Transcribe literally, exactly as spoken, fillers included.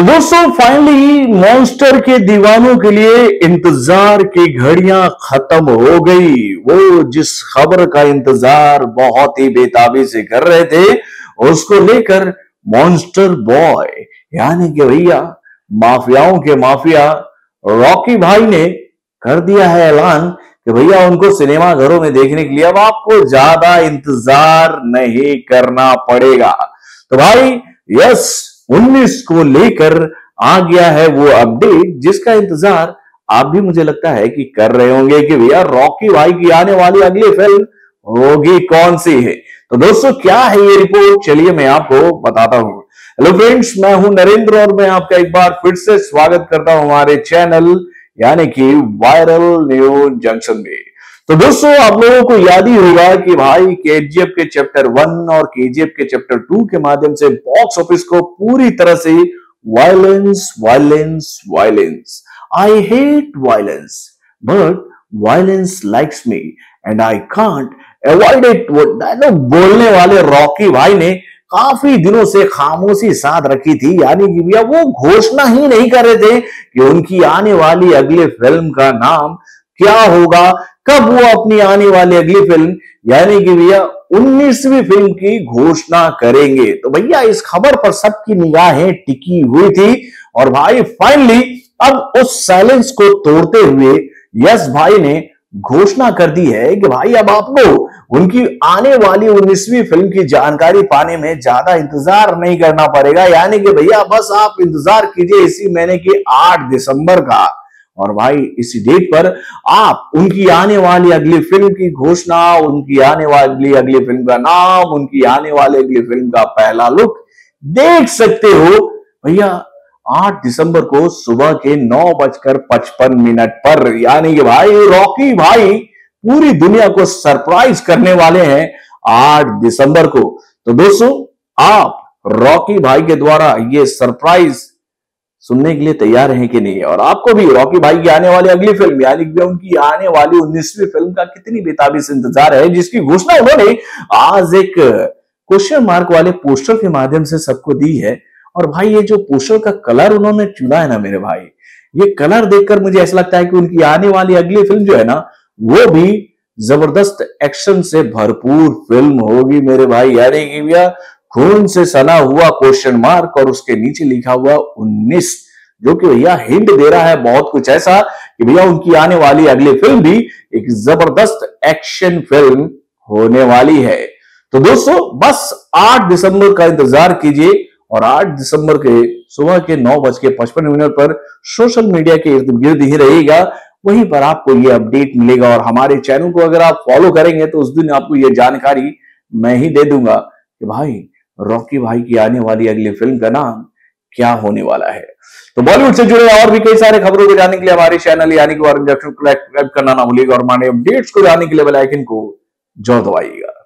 तो दोस्तों finally monster के दीवानों के लिए इंतजार की घड़ियां खत्म हो गई। वो जिस खबर का इंतजार बहुत ही बेताबी से कर रहे थे उसको लेकर मॉन्स्टर बॉय यानी कि भैया माफियाओं के माफिया रॉकी भाई ने कर दिया है ऐलान कि भैया उनको सिनेमा घरों में देखने के लिए अब आपको ज्यादा इंतजार नहीं करना पड़ेगा। तो भाई यस उन्नीस को लेकर आ गया है वो अपडेट जिसका इंतजार आप भी मुझे लगता है कि कर रहे होंगे कि भैया रॉकी भाई की आने वाली अगली फिल्म होगी कौन सी है। तो दोस्तों क्या है ये रिपोर्ट, चलिए मैं आपको बताता हूं। हेलो फ्रेंड्स, मैं हूं नरेंद्र और मैं आपका एक बार फिर से स्वागत करता हूं हमारे चैनल यानी कि वायरल न्यूज जंक्शन में। तो दोस्तों आप लोगों को याद ही होगा कि भाई केजीएफ के चैप्टर वन और केजीएफ के चैप्टर टू के माध्यम से बॉक्स ऑफिस को पूरी तरह से violence violence violence I hate violence but violence likes me and I can't avoid it dialogue बोलने वाले रॉकी भाई ने काफी दिनों से खामोशी साध रखी थी, यानी कि भैया वो घोषणा ही नहीं कर रहे थे कि उनकी आने वाली अगली फिल्म का नाम क्या होगा, कब वो अपनी आने वाली अगली फिल्म यानी कि भैया उन्नीसवीं फिल्म की घोषणा करेंगे। तो भैया इस खबर पर सबकी निगाहें टिकी हुई थी और भाई फाइनली अब उस साइलेंस को तोड़ते हुए यश भाई ने घोषणा कर दी है कि भाई अब आपको उनकी आने वाली उन्नीसवीं फिल्म की जानकारी पाने में ज्यादा इंतजार नहीं करना पड़ेगा, यानी कि भैया बस आप इंतजार कीजिए इसी महीने के आठ दिसंबर का और भाई इसी डेट पर आप उनकी आने वाली अगली फिल्म की घोषणा, उनकी आने वाली अगली फिल्म का नाम, उनकी आने वाली अगली फिल्म का पहला लुक देख सकते हो भैया आठ दिसंबर को सुबह के नौ बजकर पचपन मिनट पर। यानी कि भाई रॉकी भाई पूरी दुनिया को सरप्राइज करने वाले हैं आठ दिसंबर को। तो दोस्तों आप रॉकी भाई के द्वारा ये सरप्राइज सुनने के लिए तैयार हैं कि नहीं, और आपको भी रॉकी भाई की आने वाली अगली फिल्म यानी कि उनकी आने वाली उन्नीसवीं फिल्म का कितनी बेताबी से इंतजार है जिसकी घोषणा उन्होंने आज एक क्वेश्चन मार्क वाले पोस्टर के माध्यम से सबको दी है। और भाई ये जो पोस्टर का कलर उन्होंने चुना है ना मेरे भाई, ये कलर देखकर मुझे ऐसा लगता है कि उनकी आने वाली अगली फिल्म जो है ना वो भी जबरदस्त एक्शन से भरपूर फिल्म होगी मेरे भाई। यानी कि भैया खून से सना हुआ क्वेश्चन मार्क और उसके नीचे लिखा हुआ उन्नीस, जो कि भैया हिंट दे रहा है बहुत कुछ ऐसा कि भैया उनकी आने वाली अगली फिल्म भी एक जबरदस्त एक्शन फिल्म होने वाली है। तो दोस्तों बस आठ दिसंबर का इंतजार कीजिए और आठ दिसंबर के सुबह के नौ बज के पचपन मिनट पर सोशल मीडिया के इर्द गिर्द ही रहेगा, वहीं पर आपको ये अपडेट मिलेगा। और हमारे चैनल को अगर आप फॉलो करेंगे तो उस दिन आपको ये जानकारी मैं ही दे दूंगा कि भाई रॉकी भाई की आने वाली अगली फिल्म का नाम क्या होने वाला है। तो बॉलीवुड से जुड़े और भी कई सारे खबरों को जानने के लिए हमारे चैनल यानी कि वायरल न्यूज जंक्शन को सब्सक्राइब करना ना भूलिएगा और हमारे अपडेट्स को जानने के लिए बेल आइकन को जरूर दबाइएगा।